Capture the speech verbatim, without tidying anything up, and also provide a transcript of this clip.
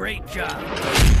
Great job.